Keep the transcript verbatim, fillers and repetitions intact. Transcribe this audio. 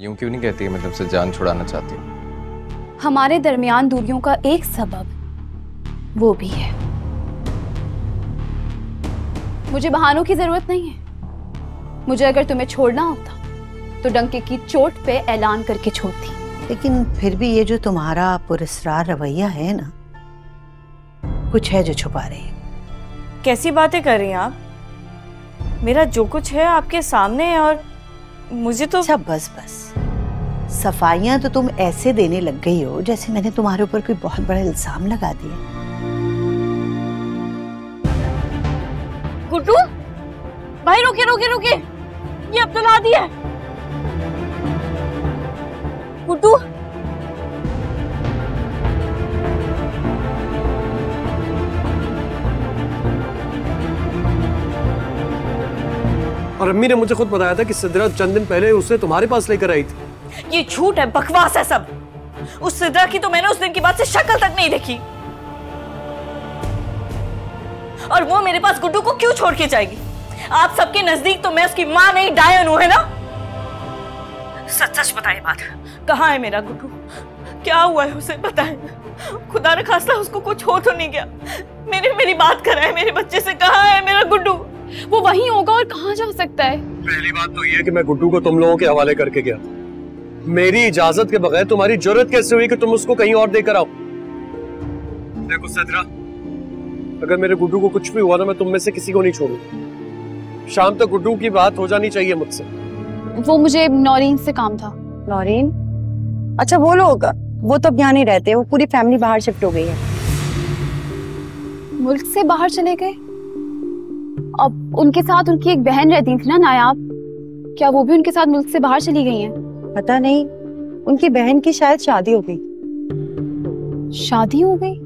यूं क्यों नहीं कहती है मतलब से जान छुड़ाना चाहती हूँ? हमारे दरमियान दूरियों का एक सबब वो भी है। मुझे बहानों की जरूरत नहीं है। मुझे अगर तुम्हें छोड़ना होता तो डंके की चोट पे ऐलान करके छोड़ती। लेकिन फिर भी ये जो तुम्हारा पुरस्कार रवैया है ना, कुछ है जो छुपा रही है। कैसी बातें कर रही हैं आप? मेरा जो कुछ है आपके सामने है और मुझे तो अच्छा बस बस सफाइयां तो तुम ऐसे देने लग गई हो जैसे मैंने तुम्हारे ऊपर कोई बहुत बड़ा इल्जाम लगा दिया। गुड्डू भाई रुके रुके रुके, ये अब तो ला दी है। गुड्डू और अम्मी ने मुझे खुद बताया था कि सिद्रा चंद दिन पहले उसे तुम्हारे पास लेकर आई थी। ये झूठ है, बकवास है सब। उस सिद्रा की तो मैंने उस दिन के बाद से शक्ल तक नहीं देखी। और वो मेरे पास गुड्डू को क्यों छोड़ के जाएगी? आप सबके नजदीक तो मैं उसकी माँ नहीं डायन हूँ, है ना? सच सच बताए बात, कहाँ है मेरा गुड्डू? क्या हुआ है उसे बताए? खुदा न खास्ता उसको कुछ हो तो नहीं गया? मेरे मेरी बात कराए मेरे बच्चे से, कहाँ है मेरा गुड्डू? वो वहीं होगा और कहाँ जा सकता है? पहली बात तो ये कि मैं गुड्डू को तुम लोगों के हवाले करके गया। मेरी इजाजत के बगैर तुम्हारी जरूरत कैसे हुई कि तुम उसको कहीं और देकर आओ? देखो सिद्रा, अगर मेरे गुड्डू को कुछ भी हुआ ना, मैं तुम में से किसी को नहीं छोड़ू। शाम तक गुड्डू की बात हो जानी चाहिए मुझसे। वो मुझे नौरीन से काम था। नौरीन? अच्छा वो लोग, वो तो अब यहाँ नहीं रहते, वो पूरी फैमिली बाहर शिफ्ट हो गई है। मुल्क से बाहर चले गए? अब उनके साथ उनकी एक बहन रहती थी ना, नायाब, क्या वो भी उनके साथ मुल्क से बाहर चली गई हैं? पता नहीं, उनकी बहन की शायद शादी हो गई। शादी हो गई?